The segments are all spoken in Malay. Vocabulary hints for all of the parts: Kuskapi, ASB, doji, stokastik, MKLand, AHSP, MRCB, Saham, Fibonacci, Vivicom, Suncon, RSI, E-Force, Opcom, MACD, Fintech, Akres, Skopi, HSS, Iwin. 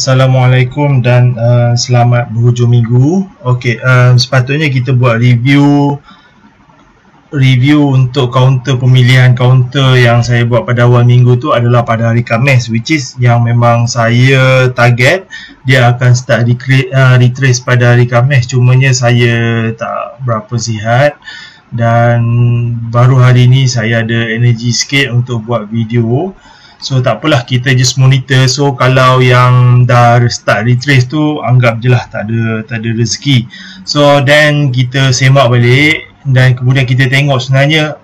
Assalamualaikum dan selamat berhujung minggu. Okey, sepatutnya kita buat review untuk kaunter pemilihan. Kaunter yang saya buat pada awal minggu tu adalah pada hari Khamis, which is yang memang saya target dia akan start retrace pada hari Khamis. Cumanya saya tak berapa sihat dan baru hari ni saya ada energy sikit untuk buat video. So takpelah, kita just monitor. So kalau yang dah start retrace tu, anggap je lah tak ada rezeki. So then kita semak balik dan kemudian kita tengok sebenarnya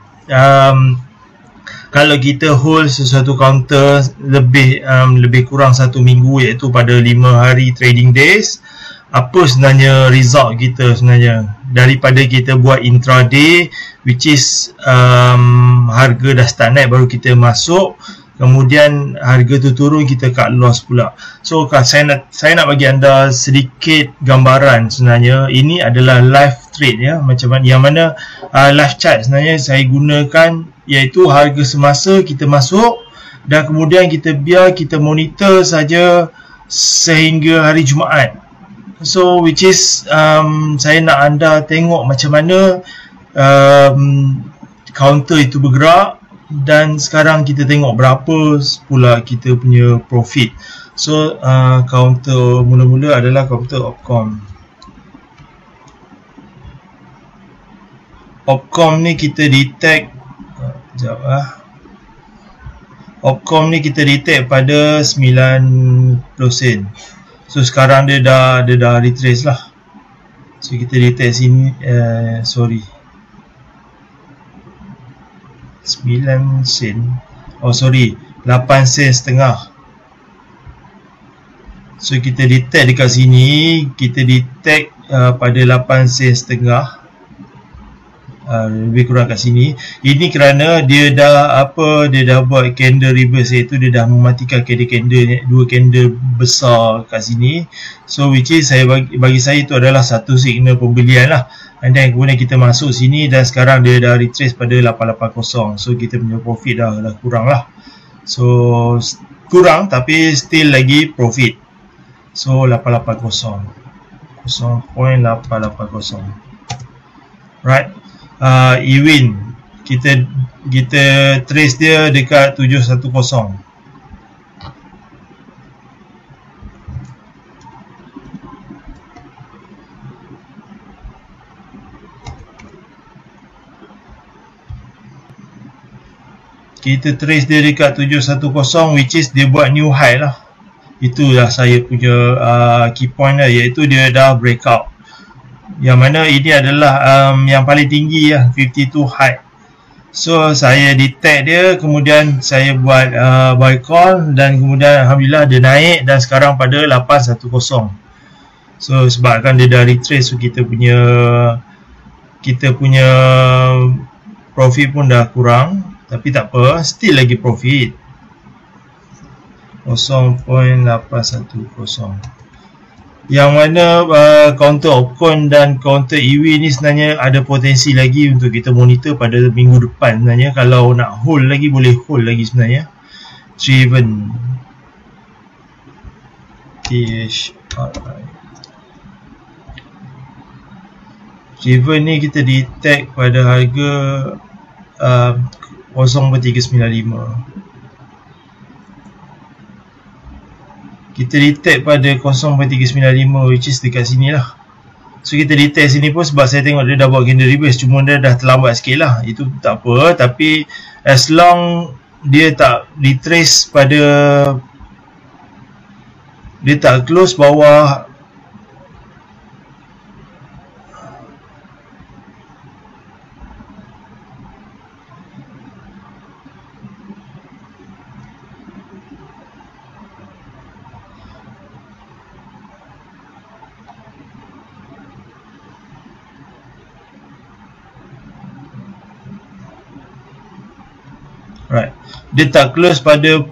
kalau kita hold sesuatu counter lebih kurang satu minggu, iaitu pada 5 hari trading days, apa sebenarnya result kita sebenarnya daripada kita buat intraday, which is harga dah start naik baru kita masuk, kemudian harga tu turun kita cut loss pula. So saya nak bagi anda sedikit gambaran. Sebenarnya ini adalah live trade ya, macam mana yang mana live chart sebenarnya saya gunakan, iaitu harga semasa kita masuk dan kemudian kita monitor saja sehingga hari Jumaat. So which is saya nak anda tengok macam mana counter itu bergerak. Dan sekarang kita tengok berapa pula kita punya profit. So counter mula-mula adalah counter Opcom ni kita detect pada 90 sen. So sekarang dia dah retrace lah. So kita detect sini 9 sen. Oh sorry, 8 sen setengah. So kita detect dekat sini, kita detect pada 8 sen setengah lebih kurang kat sini. Ini kerana dia dah buat candle reverse, iaitu dia dah mematikan candle, dua candle besar kat sini. So which is bagi saya itu adalah satu signal pembelian lah. And then kemudian kita masuk sini dan sekarang dia dah retrace pada 880. So kita punya profit dah kurang lah. So kurang tapi still lagi profit. So 880, 0.880. Right, Iwin kita trace dia dekat 710. Kita trace dia dekat 710, which is dia buat new high lah. Itulah saya punya key point lah, iaitu dia dah breakout. Yang mana ini adalah yang paling tinggi lah, 52 high. So saya detect dia, kemudian saya buat buy call dan kemudian Alhamdulillah dia naik dan sekarang pada 810. So sebabkan dia dah retrace, so kita punya profit pun dah kurang. Tapi tak apa, still lagi profit 0.810. Yang mana counter Opcon dan counter EV ni sebenarnya ada potensi lagi untuk kita monitor pada minggu depan sebenarnya. Kalau nak hold lagi, boleh hold lagi sebenarnya. Driven THRI Driven ni kita detect pada harga 0.395. Kita detect pada 0.395, which is dekat sini lah. So kita detect sini pun sebab saya tengok dia dah buat candle reverse, cuma dia dah terlambat sikit lah. Itu tak apa, tapi as long dia tak retrace pada, dia tak close bawah 430,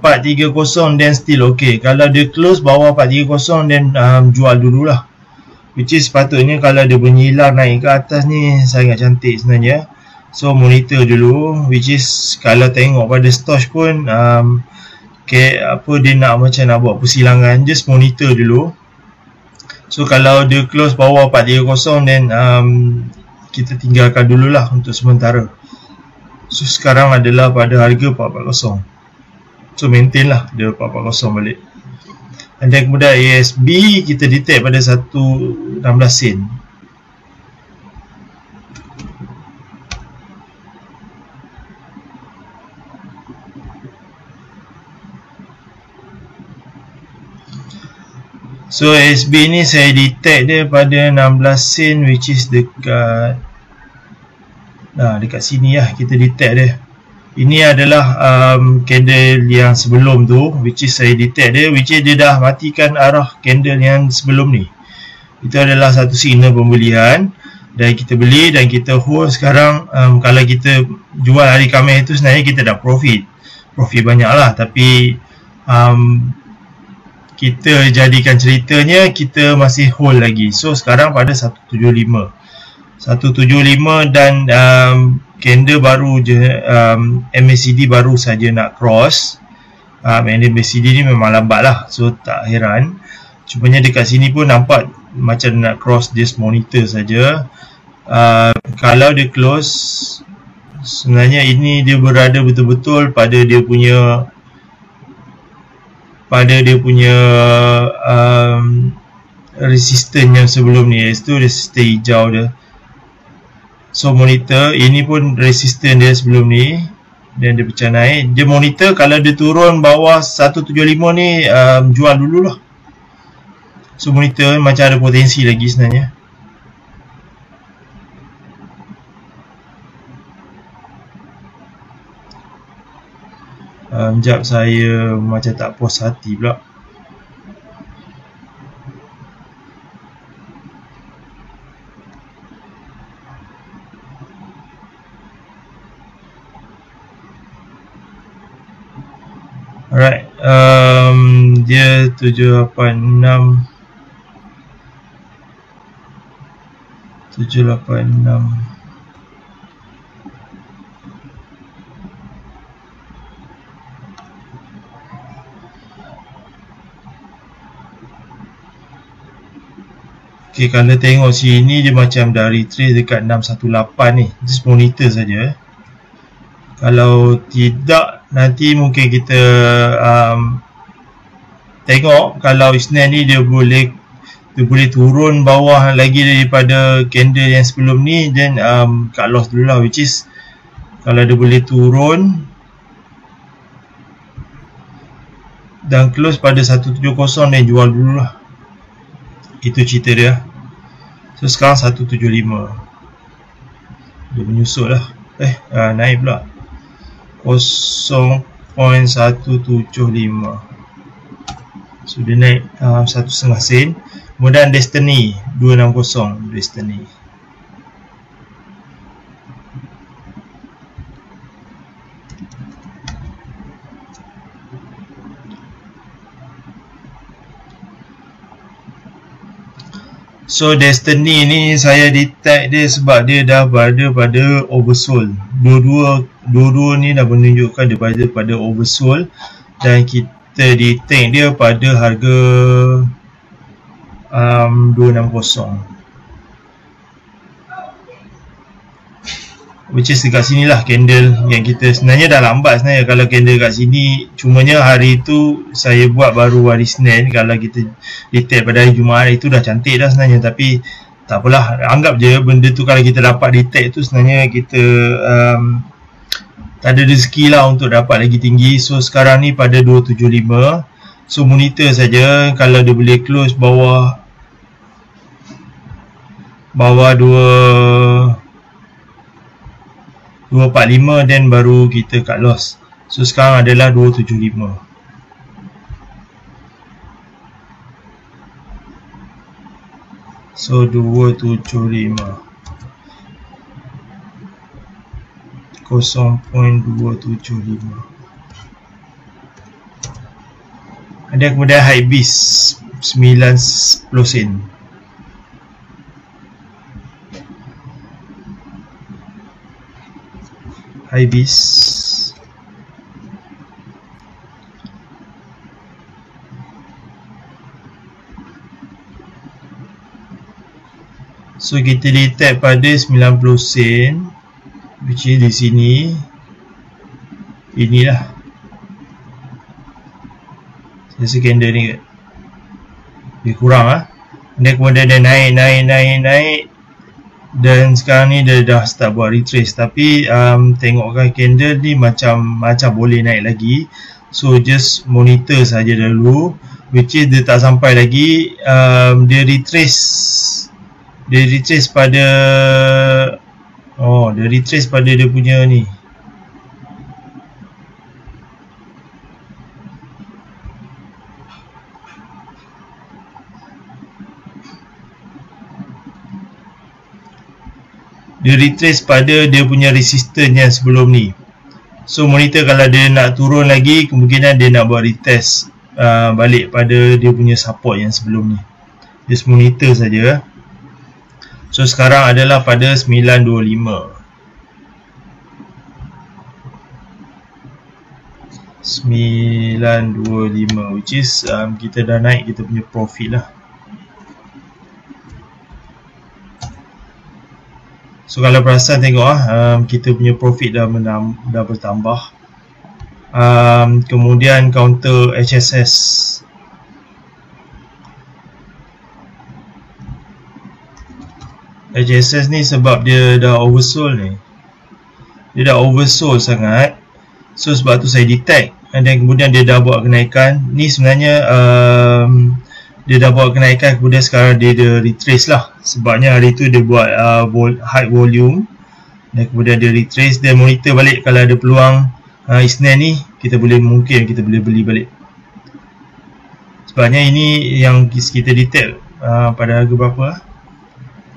then still ok. Kalau dia close bawah 430, then jual dululah. Which is sepatutnya kalau dia bernilar naik ke atas ni sangat cantik sebenarnya. So monitor dulu, which is kalau tengok pada stock pun Okay, apa dia nak macam nak buat persilangan, just monitor dulu. So kalau dia close bawah 430, then kita tinggalkan dululah untuk sementara. So sekarang adalah pada harga 440. So maintain lah dia 440 balik. And then kemudian ASB kita detect pada 1.16 sen. So ASB ni saya detect dia pada 16 sen, which is dekat dekat sini lah kita detect dia. Ini adalah candle yang sebelum tu, which is saya detect dia, which is dia dah matikan arah candle yang sebelum ni. Itu adalah satu signal pembelian dan kita beli dan kita hold. Sekarang kalau kita jual hari Khamis tu sebenarnya kita dah profit banyak lah, tapi kita jadikan ceritanya kita masih hold lagi. So sekarang pada 175 dan candle baru je, MACD baru saja nak cross. MACD ni memang lambat lah, so tak heran. Cumanya dekat sini pun nampak macam nak cross, just monitor saja. Kalau dia close, sebenarnya ini dia berada betul-betul pada dia punya resisten yang sebelum ni, iaitu resisten hijau dia. So monitor, ini pun resisten dia sebelum ni, dan dia pecah naik. Dia monitor, kalau dia turun bawah 175 ni jual dululah. So monitor macam ada potensi lagi sebenarnya. Sekejap saya macam tak puas hati pula. Alright, dia 786. Ok, kalau tengok sini dia macam dah retrace dekat 618 ni. Just monitor saja. Kalau tidak, nanti mungkin kita tengok kalau Isnin ni dia boleh turun bawah lagi daripada candle yang sebelum ni, then cut loss dulu lah, which is kalau dia boleh turun dan close pada 170, then jual dulu lah. Itu cerita dia. So sekarang 175 dia menyusut lah, naik pula 0.175. So dia naik 1.5 sen. Kemudian Destiny 260. So Destiny ni saya detect dia sebab dia dah berada pada oversold. Dua-dua ni dah menunjukkan dia berada pada oversold, dan kita detect dia pada harga 260, which is dekat sini lah candle yang kita sebenarnya dah lambat sebenarnya. Kalau candle kat sini, cumanya hari tu saya buat baru hari Senin. Kalau kita detect pada hari Jumaat, itu dah cantik dah sebenarnya, tapi tak apalah, anggap je benda tu kalau kita dapat detect tu sebenarnya kita tak ada rezeki lah untuk dapat lagi tinggi. So sekarang ni pada 275. So monitor saja, kalau dia boleh close bawah 245, then baru kita cut loss. So sekarang adalah 275. So 275. 0.275. Ada kemudian high bis 90 sen. High bis So kita letak pada 90 sen, which is di sini. Inilah sesi candle ni kat lebih kurang lah. Dan kemudian dia naik. Dan sekarang ni dia dah start buat retrace. Tapi tengokkan candle ni macam boleh naik lagi. So just monitor saja dulu, which is dia tak sampai lagi. Dia retrace pada dia retrace pada dia punya ni. Dia retrace pada dia punya resistance yang sebelum ni. So monitor kalau dia nak turun lagi, kemungkinan dia nak buat retest balik pada dia punya support yang sebelum ni. Just monitor saja. So sekarang adalah pada 925. 925, which is kita dah naik kita punya profit lah. So kalau perasan tengok kita punya profit dah bertambah. Kemudian counter HSS. HSS ni sebab dia dah oversold ni. Dia dah oversold sangat. So sebab tu saya detect. Dan kemudian dia dah buat kenaikan. Ni sebenarnya dia dah buat kenaikan, kemudian sekarang dia dah retrace lah. Sebabnya hari tu dia buat high volume dan kemudian dia retrace. Dia monitor balik kalau ada peluang Isnin ni, kita boleh mungkin beli balik. Sebabnya ini yang kita detail pada harga berapa?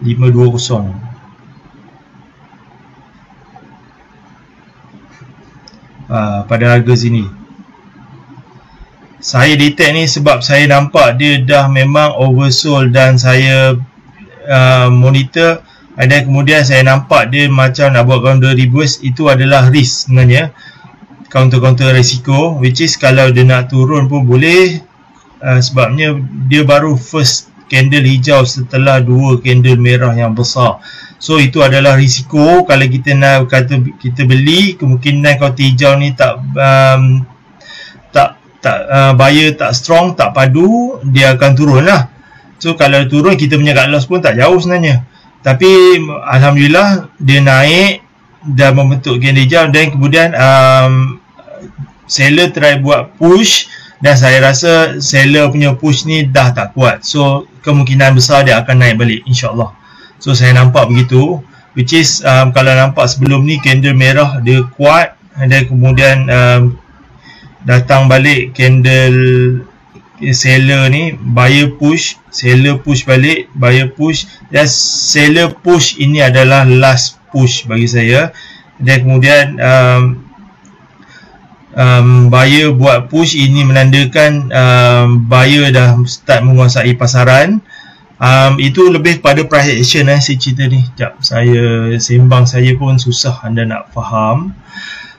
520. Pada harga sini saya detect ni sebab saya nampak dia dah memang oversold dan saya monitor. Dan kemudian saya nampak dia macam nak buat counter reverse. Itu adalah risk sebenarnya, counter risiko, which is kalau dia nak turun pun boleh. Sebabnya dia baru first candle hijau setelah dua candle merah yang besar. So itu adalah risiko. Kalau kita nak kata kita beli, kemungkinan counter hijau ni tak buyer tak strong, tak padu, dia akan turun lah. So kalau turun, kita punya cut loss pun tak jauh sebenarnya. Tapi alhamdulillah dia naik dan membentuk gain hijau. Dan kemudian seller try buat push dan saya rasa seller punya push ni dah tak kuat. So kemungkinan besar dia akan naik balik, insyaAllah. So saya nampak begitu, which is kalau nampak sebelum ni candle merah dia kuat dan kemudian datang balik candle seller ni, buyer push, seller push balik, buyer push dan seller push. Ini adalah last push bagi saya. Dan kemudian buyer buat push. Ini menandakan buyer dah start menguasai pasaran. Itu lebih pada price action si cerita ni. Sekejap, saya sembang saya pun susah anda nak faham.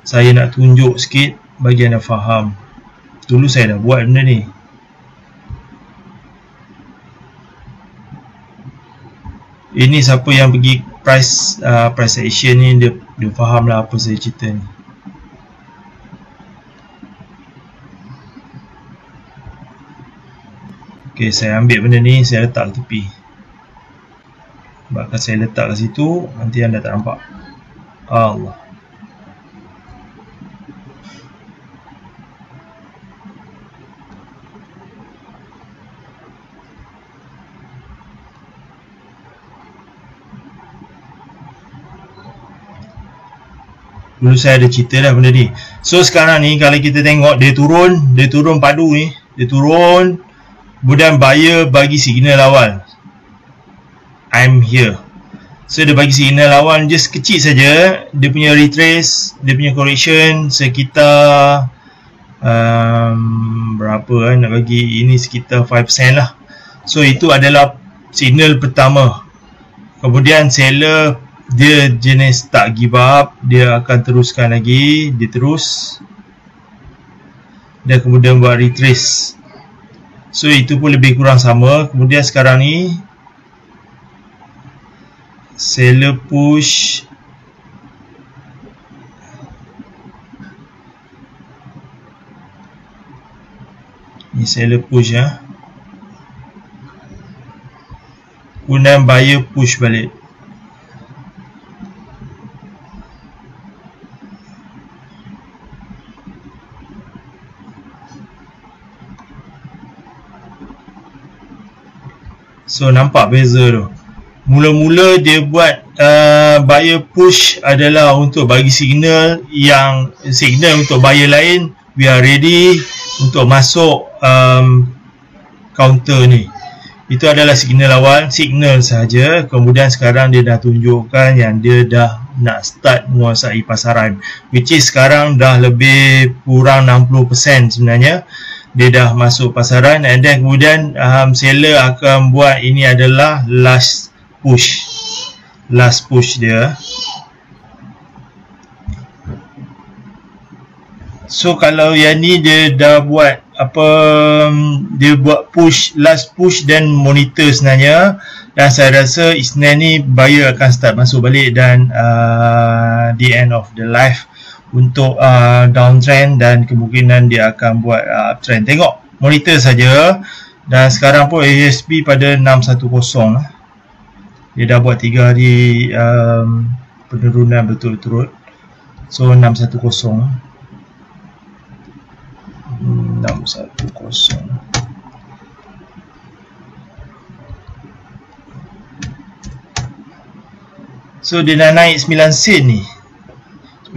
Saya nak tunjuk sikit bagi anda faham. Dulu saya dah buat benda ni. Ini siapa yang pergi price action ni, dia faham lah apa saya cerita ni. Ok, saya ambil benda ni, saya letak ke tepi. Sebabkan saya letak kat situ, nanti anda tak nampak. Allah, dulu saya ada cerita dah benda ni. So sekarang ni kalau kita tengok dia turun padu ni, dia turun. Kemudian buyer bagi signal awal, I'm here. So dia bagi signal awal just kecil saja. Dia punya retrace, dia punya correction sekitar berapa nak bagi ini, sekitar 5% lah. So itu adalah signal pertama. Kemudian seller dia jenis tak give up, dia akan teruskan lagi, dia terus dan kemudian buat retrace. So itu pun lebih kurang sama. Kemudian sekarang ni seller push ni, seller push ya, kemudian buyer push balik. So nampak beza tu. Mula-mula dia buat buyer push adalah untuk bagi signal yang signal untuk buyer lain we are ready untuk masuk counter ni. Itu adalah signal awal, signal sahaja. Kemudian sekarang dia dah tunjukkan yang dia dah nak start menguasai pasaran, which is sekarang dah lebih kurang 60% sebenarnya. Dia dah masuk pasaran, and then kemudian seller akan buat ini adalah last push dia. So kalau yang ni dia dah buat apa, dia buat push, last push dan monitor sebenarnya, dan saya rasa Isnin ni buyer akan start masuk balik dan the end of the life untuk downtrend, dan kemungkinan dia akan buat uptrend. Tengok monitor saja. Dan sekarang pun AHSP pada 610, dia dah buat 3 hari penurunan berturut-turut. So 610. So dia dah naik 9 sen ni,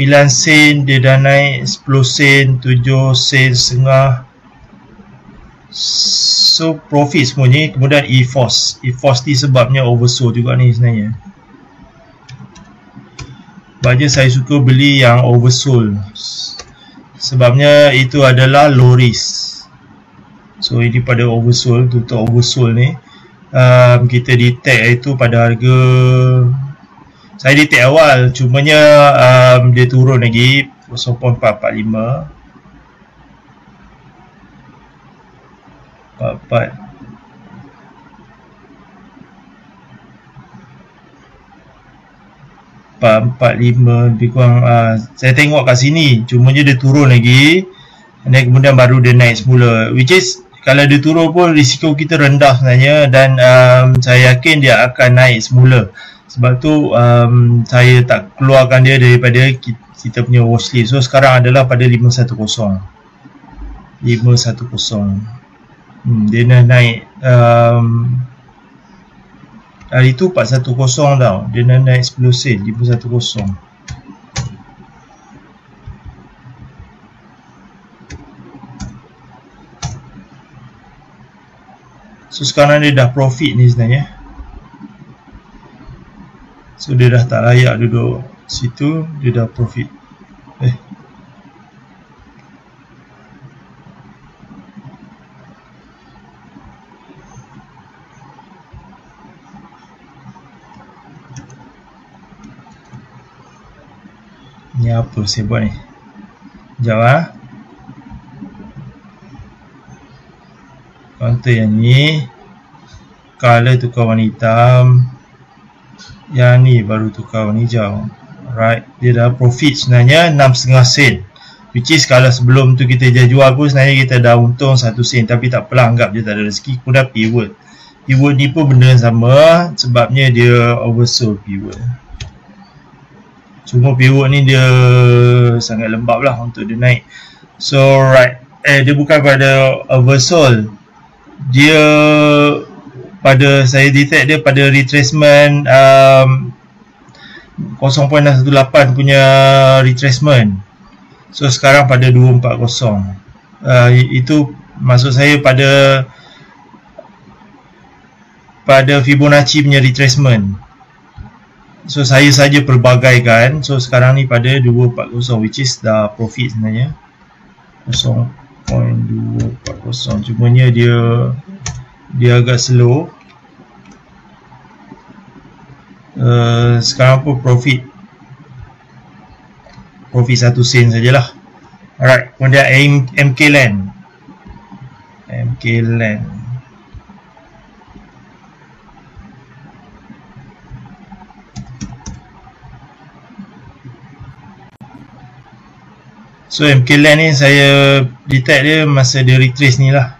9 sen, dia dah naik 10 sen, 7 sen setengah. So profit semua ni. Kemudian E-Force ni sebabnya oversold juga ni sebenarnya. Bahagia saya suka beli yang oversold, sebabnya itu adalah low risk. So ini pada oversold, untuk oversold ni kita detect itu pada harga. Saya detect awal, cumanya dia turun lagi 0.445. 445 lebih kurang. Saya tengok kat sini, cumanya dia turun lagi, dan kemudian baru dia naik semula, which is kalau dia turun pun risiko kita rendah sebenarnya, dan saya yakin dia akan naik semula. Sebab tu saya tak keluarkan dia daripada kita punya watchlist. So sekarang adalah pada 510. Dia dah naik hari tu 410 tau. Dia dah naik 10 sen, 510. So sekarang dia dah profit ni sebenarnya. So dia dah tak layak duduk situ, dia dah profit. Ni apa saya buat ni? Sekejap lah. Counter yang ni, color tukar warna hitam. Yang ni baru tukar warna hijau. Right, dia dah profit sebenarnya 6.5 sen. Which is kalau sebelum tu kita jual pun sebenarnya kita dah untung 1 sen, tapi tak apalah, anggap dia tak ada rezeki. Kemudian pivot. Pivot ni pun benda yang sama, sebabnya dia oversold pivot. Cuma pivot ni dia sangat lembab lah untuk dia naik. So right, dia bukan pada oversold. Dia pada saya detect dia pada retracement 0.18 punya retracement. So sekarang pada 240. Itu maksud saya pada Fibonacci punya retracement. So saya saja perbagaikan. So sekarang ni pada 240, which is dah profit sebenarnya. 0.240. Cumanya dia agak slow. Sekarang pun profit 1 sen sajalah. Alright, kemudian MKLand. So MKLand ni saya detect dia masa dia retrace ni lah.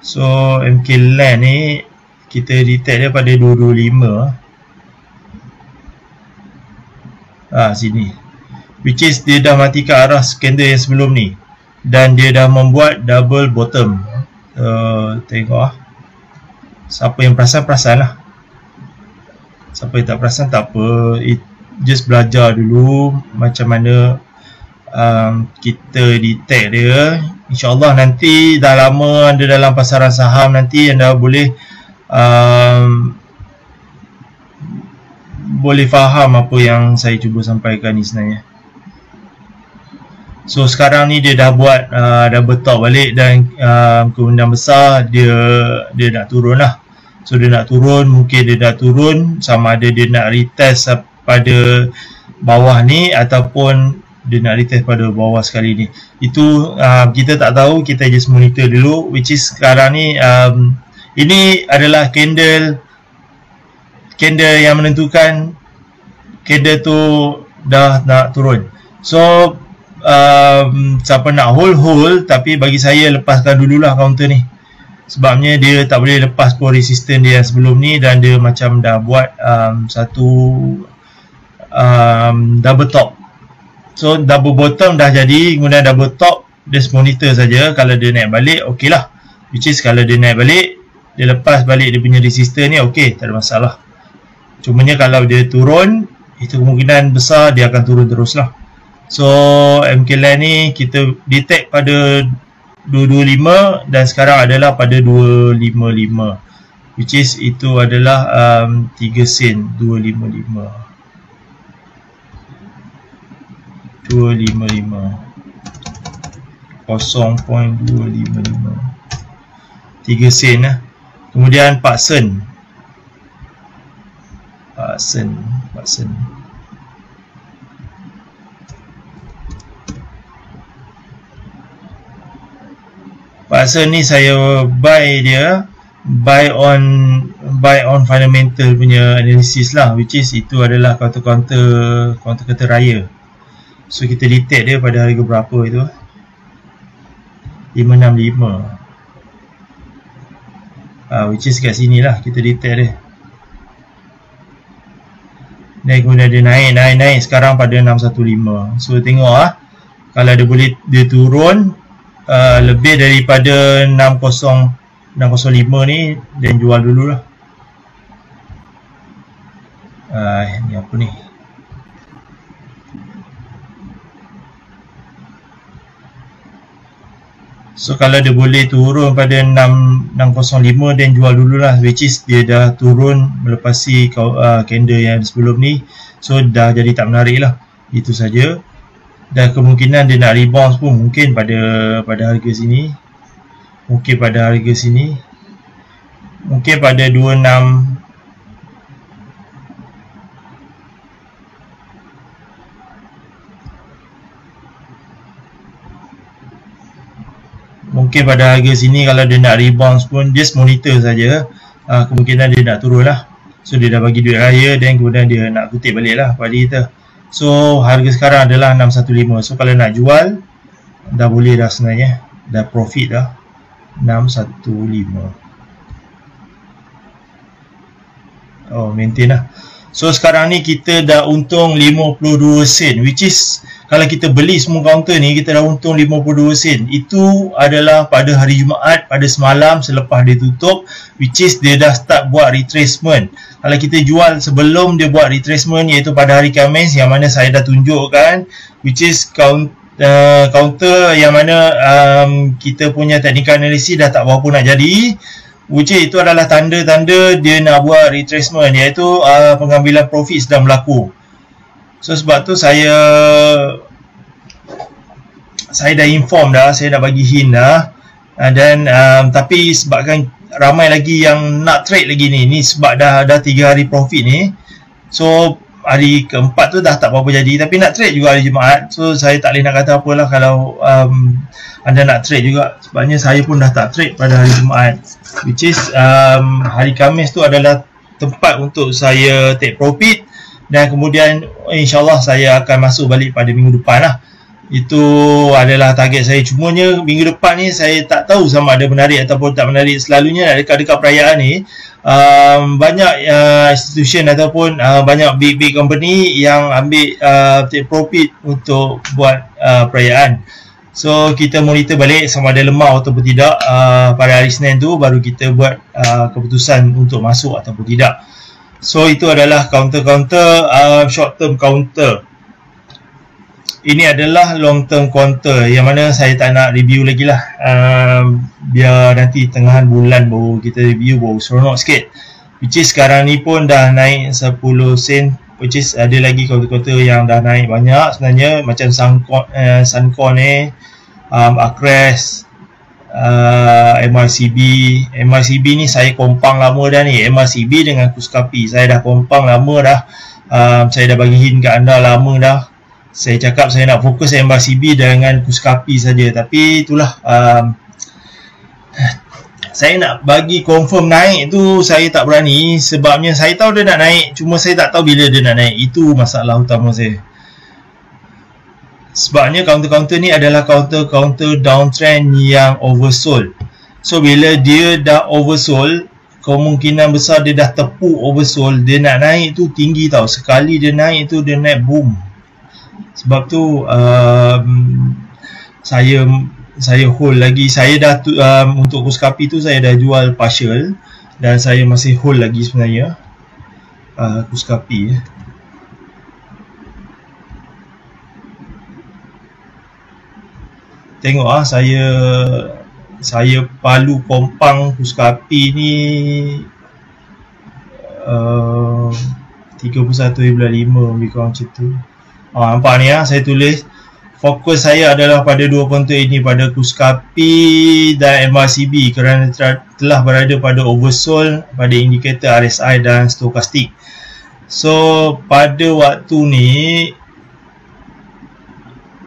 So MKLand ni kita detect dia pada 225 sini, which is dia dah mati ke arah skandal yang sebelum ni, dan dia dah membuat double bottom. Tengok lah, siapa yang perasan-perasan lah, siapa yang tak perasan tak apa. Just belajar dulu macam mana kita detect dia. InsyaAllah nanti dah lama anda dalam pasaran saham, nanti anda boleh boleh faham apa yang saya cuba sampaikan ni sebenarnya. So sekarang ni dia dah buat double top balik, dan kemungkinan besar dia nak turun lah. So dia nak turun, mungkin dia dah turun, sama ada dia nak retest pada bawah ni ataupun dia nak retest pada bawah sekali ni. Itu kita tak tahu, kita just monitor dulu, which is sekarang ni ini adalah candle yang menentukan candle tu dah nak turun. So siapa nak hold, tapi bagi saya lepaskan dululah counter ni, sebabnya dia tak boleh lepas pun resisten dia sebelum ni, dan dia macam dah buat double top. So double bottom dah jadi, kemudian double top, just monitor saja. Kalau dia naik balik ok lah, which is kalau dia naik balik, dia lepas balik dia punya resisten ni, ok, tak ada masalah. Cumanya kalau dia turun, itu kemungkinan besar dia akan turun terus lah. So MKLand ni kita detect pada 225 dan sekarang adalah pada 255, which is itu adalah 3 sen 255 0.255 3 sen lah. Kemudian 4 sen. Ni saya buy dia, buy on fundamental punya analysis lah, which is itu adalah counter raya. So kita detect dia pada harga berapa itu? 565. Which is kat sini lah kita detect dia. Dan kemudian dia naik sekarang pada 615. So tengok lah, kalau dia boleh dia turun lebih daripada 605 ni, dan jual dululah. Ni apa ni? So kalau dia boleh turun pada 605, then jual dululah, which is dia dah turun melepasi candle yang sebelum ni. So dah jadi tak menarik lah, itu saja. Dan kemungkinan dia nak rebound pun mungkin pada harga sini, mungkin pada harga sini, mungkin pada 26, mungkin pada harga sini. Kalau dia nak rebound pun, just monitor saja. Kemungkinan dia nak turun lah. So dia dah bagi duit raya, dan kemudian dia nak kutip balik lah pada kita. So harga sekarang adalah 615. So kalau nak jual, dah boleh dah sebenarnya, dah profit dah 615. Maintain lah. So sekarang ni kita dah untung 52 sen, which is kalau kita beli semua counter ni, kita dah untung 52 sen. Itu adalah pada hari Jumaat, pada semalam selepas dia tutup, which is dia dah start buat retracement. Kalau kita jual sebelum dia buat retracement, iaitu pada hari Khamis, yang mana saya dah tunjukkan, which is counter yang mana kita punya technical analysis dah tak berapa nak jadi, which is itu adalah tanda-tanda dia nak buat retracement, iaitu pengambilan profit sedang berlaku. So sebab tu saya dah inform dah, saya dah bagi hint dah, dan tapi sebabkan ramai lagi yang nak trade lagi ni sebab dah 3 hari profit ni. So hari keempat tu dah tak apa-apa jadi, tapi nak trade juga hari Jumaat. So saya tak boleh nak kata apalah kalau anda nak trade juga, sebabnya saya pun dah tak trade pada hari Jumaat, which is hari Khamis tu adalah tempat untuk saya take profit. Dan kemudian insyaAllah saya akan masuk balik pada minggu depan lah. Itu adalah target saya. Cumanya minggu depan ni saya tak tahu sama ada menarik ataupun tak menarik. Selalunya dekat-dekat perayaan ni banyak institution ataupun banyak big company yang ambil take profit untuk buat perayaan. So kita monitor balik sama ada lemah ataupun tidak pada hari Senin tu, baru kita buat keputusan untuk masuk ataupun tidak. So itu adalah counter-counter, short term counter. Ini adalah long term counter yang mana saya tak nak review lagi lah. Biar nanti tengahan bulan baru kita review, baru seronok sikit. Which is sekarang ni pun dah naik 10 sen. Which is ada lagi counter-counter yang dah naik banyak sebenarnya. Macam Suncon, Akres, MRCB. MRCB ni saya kompang lama dah ni. MRCB dengan Kuskapi saya dah kompang lama dah. Saya dah bagi hint kat anda lama dah. Saya cakap saya nak fokus MRCB dengan Kuskapi saja, tapi itulah saya nak bagi confirm naik tu saya tak berani, sebabnya saya tahu dia nak naik, cuma saya tak tahu bila dia nak naik. Itu masalah utama saya. Sebabnya counter-counter ni adalah counter-counter downtrend yang oversold. So bila dia dah oversold, kemungkinan besar dia dah tepuk oversold, dia nak naik tu tinggi tau. Sekali dia naik tu, dia naik boom. Sebab tu saya hold lagi. Saya dah untuk Kuskapi tu saya dah jual partial dan saya masih hold lagi sebenarnya Kuskapi. Tengok ah, saya palu kompang Kuskapi ni 31.5 lebih kurang macam tu. Nampak ni saya tulis fokus saya adalah pada dua konten ini, pada Kuskapi dan MRCB kerana telah berada pada oversold pada indikator RSI dan stokastik. So pada waktu ni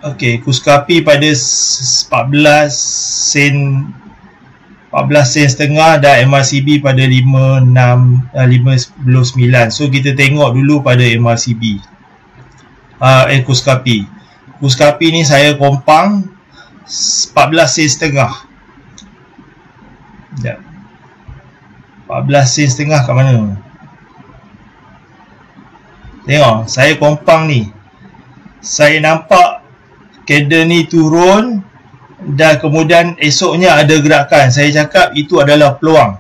okey, Kuskapi pada 14 sen setengah dan MRCB pada 5.9. So kita tengok dulu pada MRCB. Kuskapi. Kuskapi ni saya kompang 14 sen setengah. Sekejap, 14 sen setengah kat mana? Tengok, saya kompang ni, saya nampak candle ni turun dan kemudian esoknya ada gerakan. Saya cakap itu adalah peluang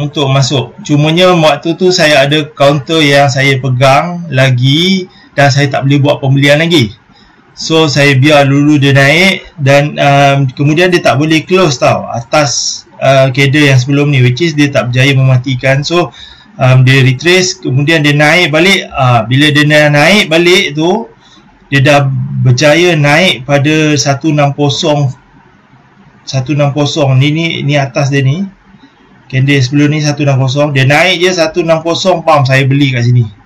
untuk masuk. Cumanya waktu tu saya ada counter yang saya pegang lagi dan saya tak boleh buat pembelian lagi. So saya biar dulu dia naik dan kemudian dia tak boleh close tau atas candle yang sebelum ni, which is dia tak berjaya mematikan. So dia retrace, kemudian dia naik balik. Bila dia naik balik tu, dia dah berjaya naik pada 160 ni atas dia ni. Candle sebelum ni 160, dia naik je 160 pam, saya beli kat sini.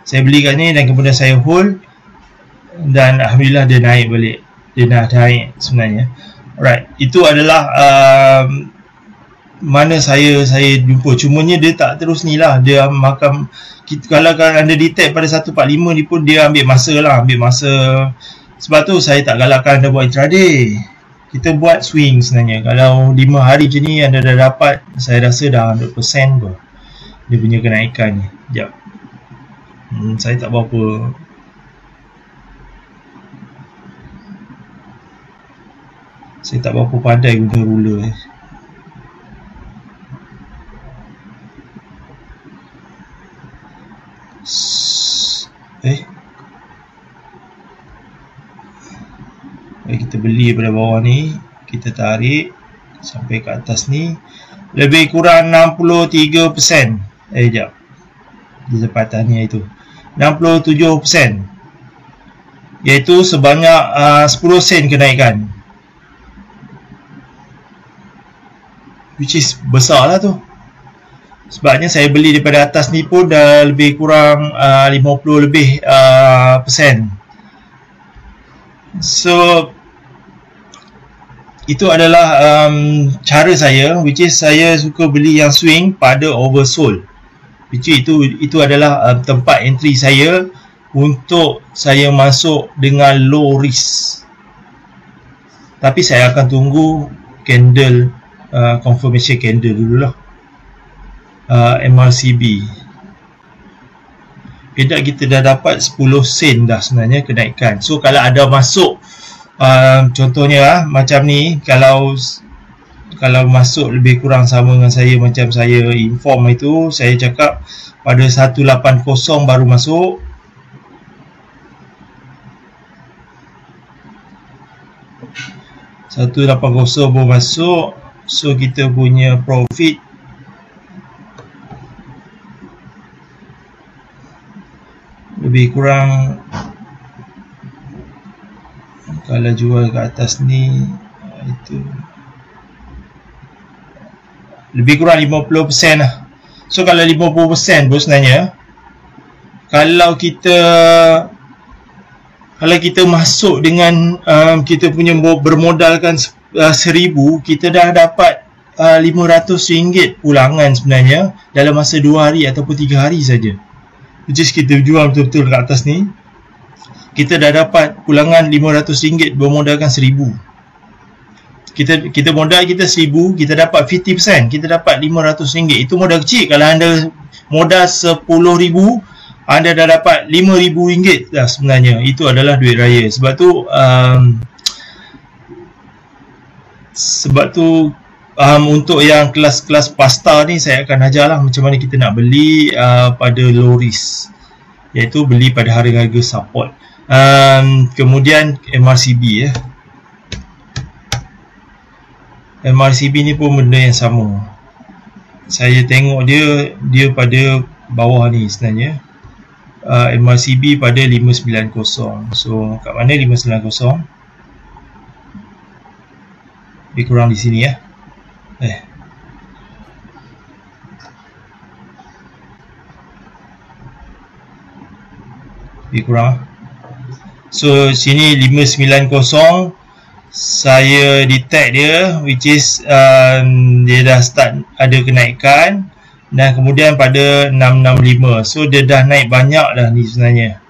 Saya beli kat ni dan kemudian saya hold dan alhamdulillah dia naik balik. Dia dah naik sebenarnya. Alright, itu adalah mana saya jumpa. Cumanya dia tak terus ni lah. Dia makan kalau anda detect pada 145 ni pun dia ambil masa lah, ambil masa. Sebab tu saya tak galakkan anda buat intraday. Kita buat swing sebenarnya. Kalau 5 hari je ni anda dah dapat, saya rasa dah 100% pun dia punya kenaikan ni. Sekejap. Saya tak berapa. Saya tak berapa pandai guna ruler ni. Kita beli pada bawah ni, kita tarik sampai ke atas ni. Lebih kurang 63%. Sekejap. Di tempat tanya itu 67%, iaitu sebanyak 10 sen kenaikan, which is besar lah tu. Sebabnya saya beli daripada atas ni pun dah lebih kurang 50 lebih persen. So itu adalah cara saya, which is saya suka beli yang swing pada oversold. Which itu adalah tempat entry saya untuk saya masuk dengan low risk. Tapi saya akan tunggu candle, confirmation candle dululah, MRCB. Kedai kita dah dapat 10 sen dah sebenarnya kenaikan. So kalau ada masuk, contohnya macam ni, kalau masuk lebih kurang sama dengan saya, macam saya inform itu, saya cakap pada 180 baru masuk. Baru masuk. So kita punya profit lebih kurang, kalau jual ke atas ni itu lebih kurang 50% lah. So kalau 50% pun sebenarnya, kalau kita masuk dengan kita punya bermodalkan 1000, kita dah dapat RM500 pulangan sebenarnya dalam masa 2 hari ataupun 3 hari saja. Which is kita jual betul-betul kat atas ni, kita dah dapat pulangan RM500 bermodalkan 1000. Kita modal kita 1000, kita dapat 50%, kita dapat RM500. Itu modal kecil. Kalau anda modal 10,000, anda dah dapat RM5,000 dah sebenarnya. Itu adalah duit raya. Sebab tu untuk yang kelas-kelas pasta ni, saya akan ajarlah macam mana kita nak beli pada low risk, iaitu beli pada harga-harga support. Kemudian MRCB ya. MRCB ni pun benda yang sama. Saya tengok dia pada bawah ni sebenarnya. MRCB pada 590. So kat mana 590? Lebih kurang di sini ya. Lebih kurang. So sini 590. Saya detect dia, which is dia dah start ada kenaikan, dan kemudian pada 665, so dia dah naik banyak dah ni sebenarnya.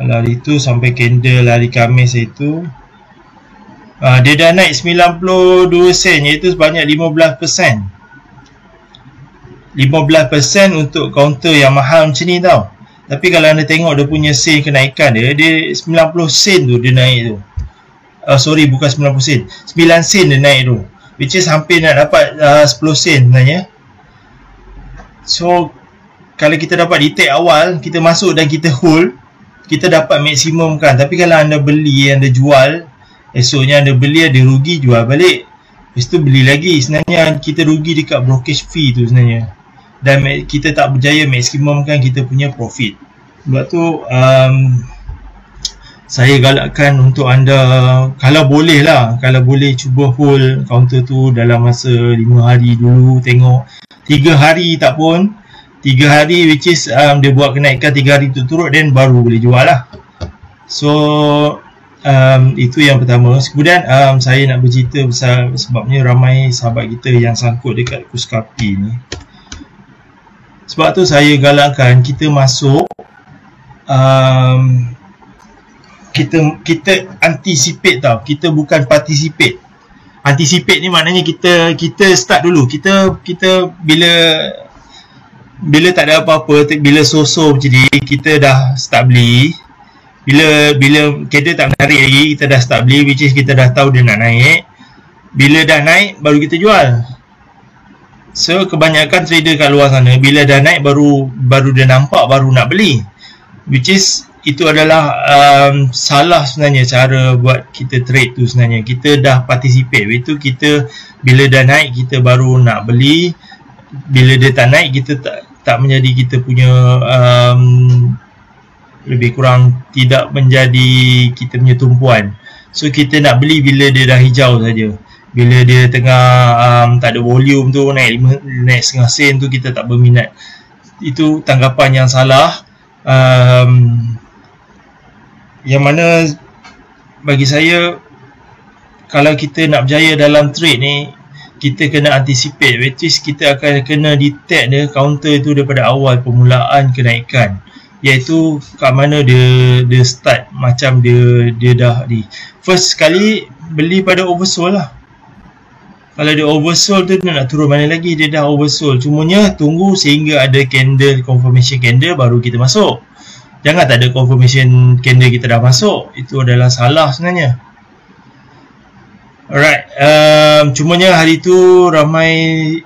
Kalau hari tu sampai candle hari Khamis itu, dia dah naik 92 sen, iaitu sebanyak 15%. 15% untuk kaunter yang mahal macam ni tau. Tapi kalau anda tengok dia punya sen kenaikan dia 90 sen tu dia naik tu. Sorry, bukan 90 sen. 9 sen dia naik tu. Which is hampir nak dapat 10 sen sebenarnya. So kalau kita dapat detect awal, kita masuk dan kita hold, kita dapat maksimum kan. Tapi kalau anda beli, anda jual, esoknya anda beli, ada rugi, jual balik, lepas tu beli lagi, sebenarnya kita rugi dekat brokerage fee tu sebenarnya. Dan kita tak berjaya maksimumkan kita punya profit. Sebab tu saya galakkan untuk anda, kalau boleh lah, kalau boleh cuba hold kaunter tu dalam masa 5 hari dulu, tengok 3 hari tak pun, 3 hari, which is dia buat kenaikan 3 hari tu turut, then baru boleh jual lah. So itu yang pertama. Kemudian saya nak bercerita pasal, sebabnya ramai sahabat kita yang sangkut dekat Kuskapi ni. Sebab tu saya galakkan kita masuk, kita anticipate tau, kita bukan participate. Anticipate ni maknanya kita start dulu. Kita bila tak ada apa-apa, bila so-so macam ni, kita dah start beli. Bila kita tak menarik lagi, kita dah start beli, which is kita dah tahu dia nak naik. Bila dah naik, baru kita jual. So kebanyakan trader kat luar sana, bila dah naik baru dia nampak, baru nak beli, which is itu adalah salah sebenarnya cara buat kita trade tu sebenarnya. Kita dah participate, itu kita bila dah naik kita baru nak beli. Bila dia tak naik, kita tak menjadi, kita punya lebih kurang tidak menjadi kita punya tumpuan. So kita nak beli bila dia dah hijau saja. Bila dia tengah tak ada volume tu, naik setengah sen tu, kita tak berminat. Itu tanggapan yang salah, yang mana bagi saya, kalau kita nak berjaya dalam trade ni, kita kena anticipate, which is kita akan kena detect dia, counter tu daripada awal permulaan kenaikan, iaitu kat mana dia start, macam dia dah di first sekali beli pada oversold lah. Kalau dia oversold tu, dia nak turun mana lagi, dia dah oversold. Cumanya tunggu sehingga ada candle, confirmation candle, baru kita masuk. Jangan tak ada confirmation candle kita dah masuk, itu adalah salah sebenarnya. Alright, cumanya hari tu ramai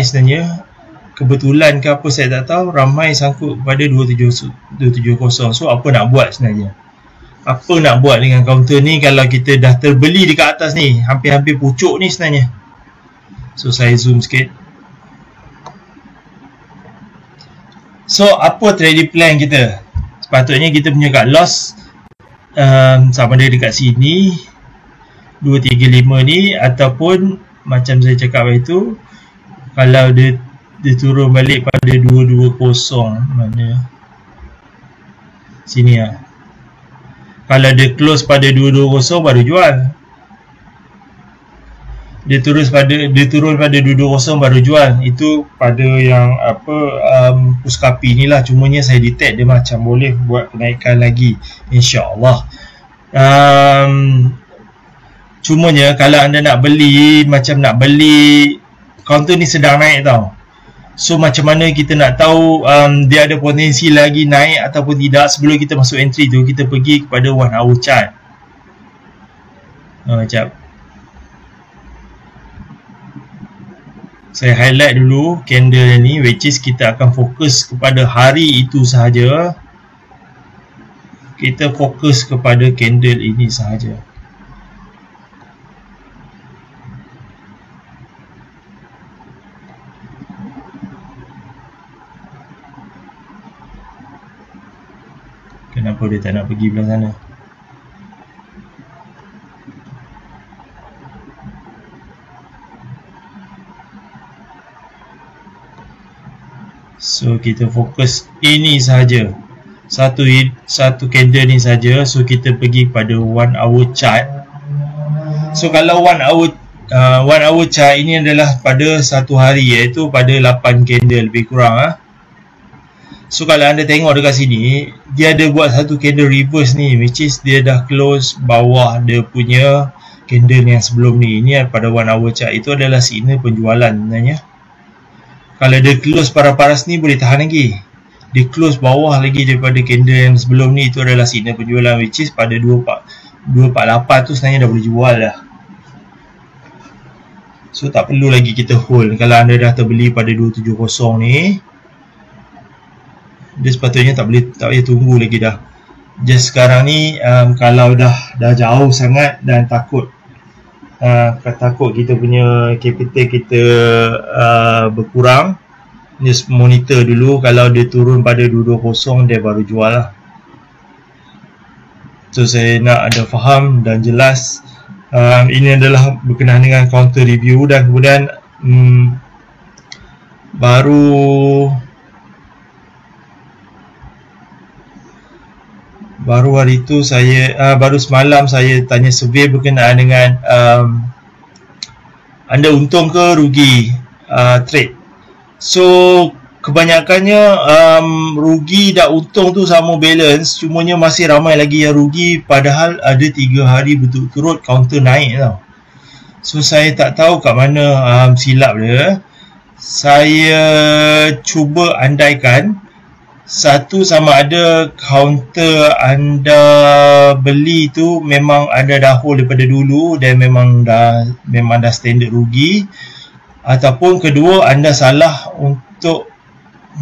sebenarnya, kebetulan ke apa saya tak tahu, ramai sangkut pada 270. So apa nak buat sebenarnya? Apa nak buat dengan kaunter ni kalau kita dah terbeli dekat atas ni, hampir-hampir pucuk ni sebenarnya. So saya zoom sikit. So apa trading plan kita? Sepatutnya kita punya kat loss sama ada dekat sini 235 ni, ataupun macam saya cakap itu, kalau dia turun balik pada 220 mana sini lah. Kalau dia close pada 220 baru jual. Dia turun pada 220 baru jual. Itu pada yang apa, Kuskapi ni lah. Cumanya saya detect dia macam boleh buat kenaikan lagi, insya-Allah. Cumanya kalau anda nak beli, macam nak beli counter ni sedang naik tau. So macam mana kita nak tahu dia ada potensi lagi naik ataupun tidak? Sebelum kita masuk entry tu, kita pergi kepada 1 hour chart. Sekejap, saya highlight dulu candle ni, which is kita akan fokus kepada hari itu sahaja. Kita fokus kepada candle ini sahaja. Kenapa dia tak nak pergi belah sana? So kita fokus ini sahaja, satu candle ni saja. So kita pergi pada 1 hour chart. So kalau 1 hour chart ini adalah pada satu hari, iaitu pada 8 candle lebih kurang ah. So kalau anda tengok dekat sini, dia ada buat satu candle reverse ni, which is dia dah close bawah dia punya candle yang sebelum ni. Ini pada 1 hour chart, itu adalah signal penjualan sebenarnya. Kalau dia close paras-paras ni boleh tahan lagi, dia close bawah lagi daripada candle yang sebelum ni, itu adalah signal penjualan, which is pada 248 tu sebenarnya dah boleh jual dah. So tak perlu lagi kita hold. Kalau anda dah terbeli pada 270 ni, dia sepatutnya tak boleh tunggu lagi dah. Just sekarang ni kalau dah jauh sangat dan takut, takut kita punya capital kita berkurang, just monitor dulu. Kalau dia turun pada 220, dia baru jual lah. So saya nak ada faham dan jelas, ini adalah berkenaan dengan counter review. Dan kemudian baru hari itu saya, baru semalam saya tanya survey berkenaan dengan anda untung ke rugi trade. So kebanyakannya rugi dan untung tu sama balance. Cumanya masih ramai lagi yang rugi, padahal ada 3 hari berturut-turut counter naik tau. So saya tak tahu kat mana silap dia. Saya cuba andaikan satu sama ada counter anda beli tu memang anda dah hold daripada dulu dan memang dah standard rugi, ataupun kedua anda salah untuk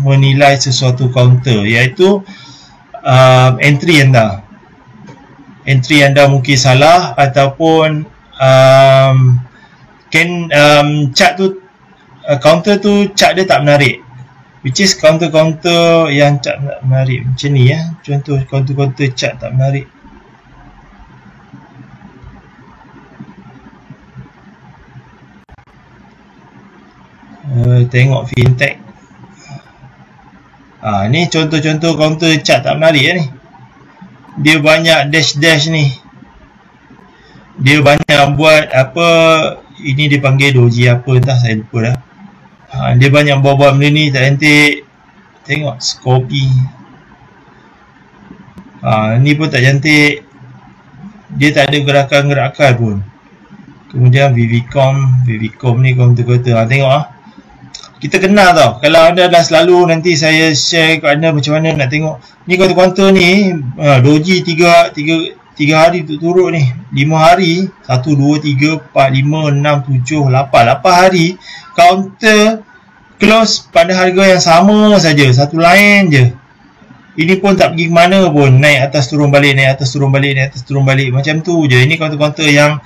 menilai sesuatu counter, iaitu entry anda mungkin salah, ataupun chart tu, counter tu chart dia tak menarik. Which is counter-counter yang chart tak menarik macam ni ya. Contoh counter-counter chart tak menarik. Tengok fintech. Ni contoh-contoh counter chart tak menarik ya, ni. Dia banyak dash-dash ni. dia banyak buat apa, ini dipanggil doji apa entah, saya lupa dah. Dia banyak buat-buat benda ni, tak cantik. Tengok Skopi, ni pun tak cantik. Dia tak ada gerakan-gerakan pun. Kemudian Vivicom ni komputer-komputer, tengok lah. Kita kenal tau. Kalau anda dah selalu, nanti saya share kat anda macam mana nak tengok. Ni kontor-kontor ni, doji 3 hari turut ni. 5 hari, 1, 2, 3, 4, 5, 6, 7, 8. 8 hari, counter close pada harga yang sama saja, satu line je. Ini pun tak pergi ke mana pun, naik atas turun balik, naik atas turun balik, naik atas turun balik. Macam tu je. Ini kaunter-kaunter yang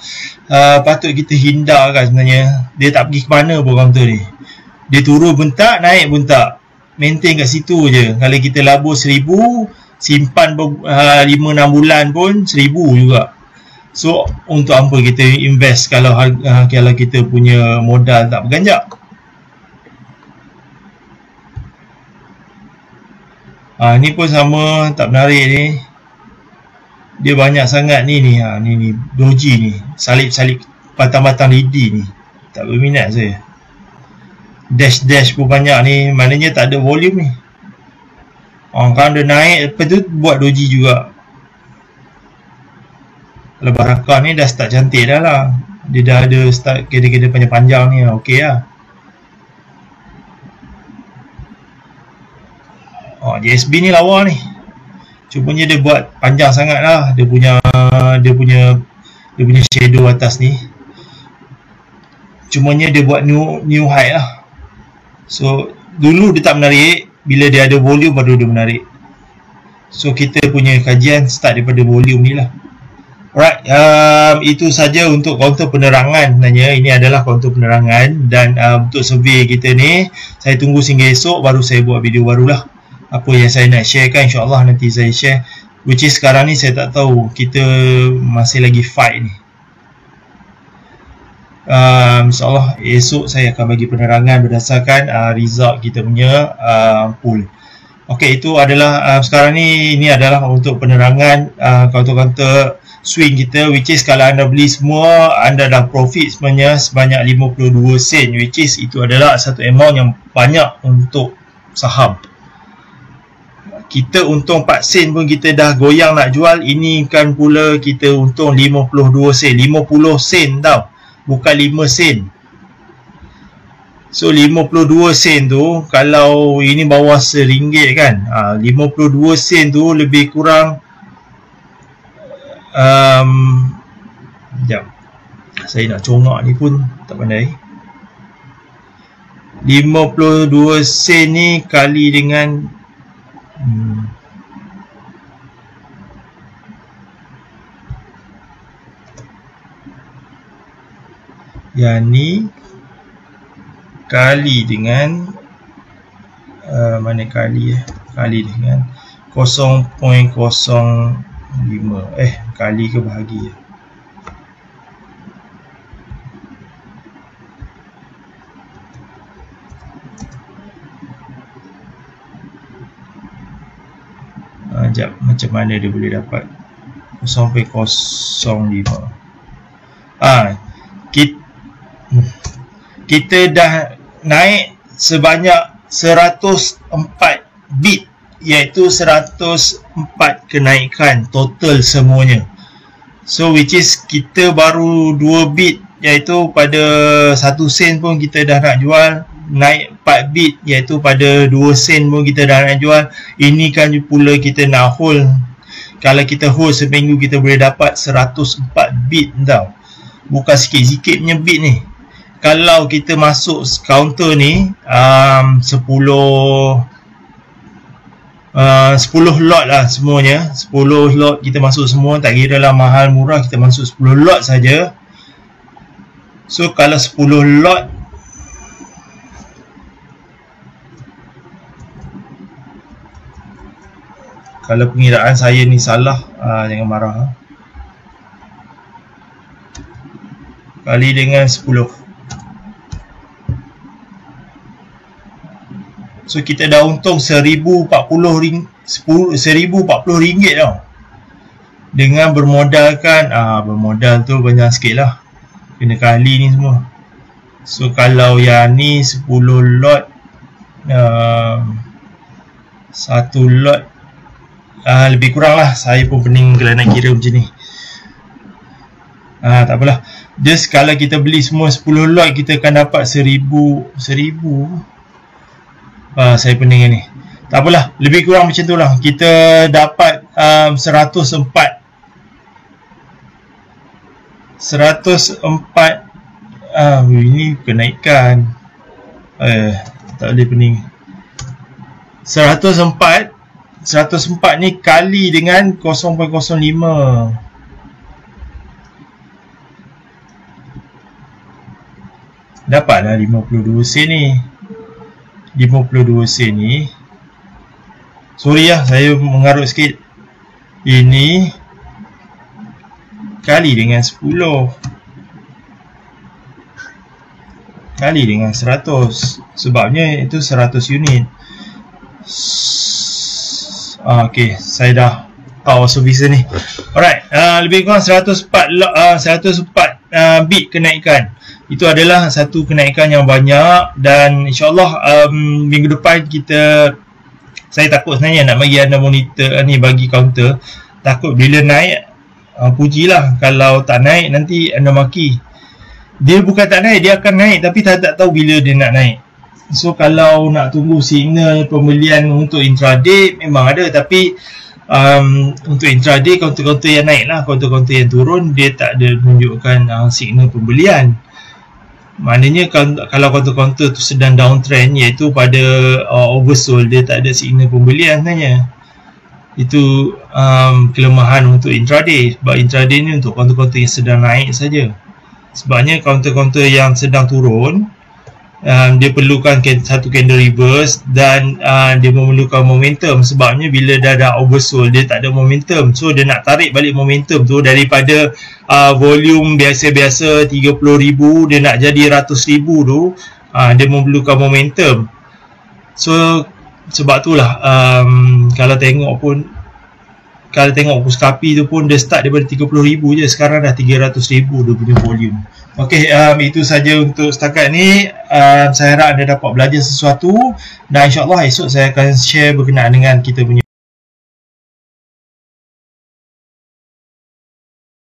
patut kita hindarkan sebenarnya. Dia tak pergi ke mana pun kaunter ni. Dia turun pun tak, naik pun tak. Maintain kat situ je. Kalau kita labur 1000, simpan 5-6 bulan pun 1000 juga. So, untuk apa kita invest kalau kalau kita punya modal tak berganjak? Ni pun sama, tak menarik ni. Dia banyak sangat ni. Ni doji ni. Salib-salib batang-batang lidi ni. Tak berminat saya. Dash-dash pun banyak ni. Maknanya tak ada volume ni. Kalau dia naik, lepas tu buat doji juga. Lepas rakah ni dah start cantik dah lah. Dia dah ada start kira-kira panjang-panjang ni. Okey lah. JSB ni lawa ni. Cumanya dia buat panjang sangat lah. Dia punya shadow atas ni. Cumanya dia buat new height lah. So dulu dia tak menarik. Bila dia ada volume baru dia menarik. So kita punya kajian start daripada volume ni lah. Alright, itu saja untuk kaunter penerangan sebenarnya. Ini adalah kaunter penerangan. Dan untuk survey kita ni, saya tunggu sehingga esok baru saya buat video barulah. Apa yang saya nak sharekan, insyaAllah nanti saya share. Which is sekarang ni saya tak tahu, kita masih lagi fight ni. InsyaAllah esok saya akan bagi penerangan berdasarkan result kita punya pool. Okey, itu adalah sekarang ni, ini adalah untuk penerangan kaunter-kaunter swing kita. Which is kalau anda beli semua, anda dah profit sebenarnya sebanyak 52 sen. Which is itu adalah satu amount yang banyak untuk saham. Kita untung 4 sen pun kita dah goyang nak jual. Ini kan pula kita untung 52 sen. 50 sen tau. Bukan 5 sen. So 52 sen tu, kalau ini bawah RM1 kan. 52 sen tu lebih kurang. Sekejap. Saya nak congak ni pun tak pandai. 52 sen ni kali dengan... yang ni kali dengan mana kali ya? Kali dengan 0.05 kali ke bahagi ya? Sekejap, macam mana dia boleh dapat 0.05? Kita dah naik sebanyak 104 bit, iaitu 104 kenaikan total semuanya. So which is kita baru 2 bit, iaitu pada 1 sen pun kita dah nak jual. Naik 4 bit, iaitu pada 2 sen pun kita dah nak jual. Ini kan pula kita nak hold. Kalau kita hold seminggu, kita boleh dapat 104 bit tau. Bukan sikit-sikit punya bit ni. Kalau kita masuk counter ni 10 lot lah semuanya. 10 lot kita masuk semua. Tak kira lah mahal murah, kita masuk 10 lot saja. So kalau 10 lot . Kalau pengiraan saya ni salah, jangan marah. Kali dengan 10. So kita dah untung RM1,040 tau. dengan bermodalkan bermodal tu banyak sikit lah, kena kali ni semua. So kalau yang ni 10 lot, satu lot lebih kurang lah, saya pun pening kalau nak kira macam ni. Tak apalah, just kalau kita beli semua 10 lot kita akan dapat 1000. Saya pening ni, tak apalah, lebih kurang macam tu lah. Kita dapat 104. Ini kenaikan, tak boleh pening. 104 ni kali dengan 0.05. Dapat dah 52 sen ni. 52 sen ni, sorry lah saya mengarut sikit. Ini kali dengan 10 kali dengan 100, sebabnya itu 100 unit. Ok, saya dah tahu service ni. Alright, lebih kurang 104 bit kenaikan. Itu adalah satu kenaikan yang banyak, dan insyaAllah minggu depan kita, saya takut sebenarnya nak bagi anda monitor ni, bagi counter. Takut bila naik, pujilah. Kalau tak naik, nanti anda maki. Dia bukan tak naik, dia akan naik, tapi tak tahu bila dia nak naik. So kalau nak tunggu signal pembelian untuk intraday, memang ada. Tapi untuk intraday, kaunter-kaunter yang naik lah, kaunter-kaunter yang turun, dia tak ada menunjukkan signal pembelian. Maknanya kalau kaunter-kaunter tu sedang downtrend, iaitu pada oversold, dia tak ada signal pembelian sebenarnya. Itu kelemahan untuk intraday, sebab intraday ni untuk kaunter-kaunter yang sedang naik saja. Sebabnya kaunter-kaunter yang sedang turun, dia perlukan satu candle reverse, dan dia memerlukan momentum. Sebabnya bila dah oversold, dia tak ada momentum. So dia nak tarik balik momentum tu daripada volume biasa-biasa 30,000, dia nak jadi 100,000 tu, dia memerlukan momentum. So sebab itulah kalau tengok pun, kalau tengok Kuskapi tu pun dia start daripada 30,000 je, sekarang dah 300,000 dia punya volume. Okey, itu saja untuk setakat ni. Saya harap anda dapat belajar sesuatu, dan insyaAllah esok saya akan share berkenaan dengan kita punya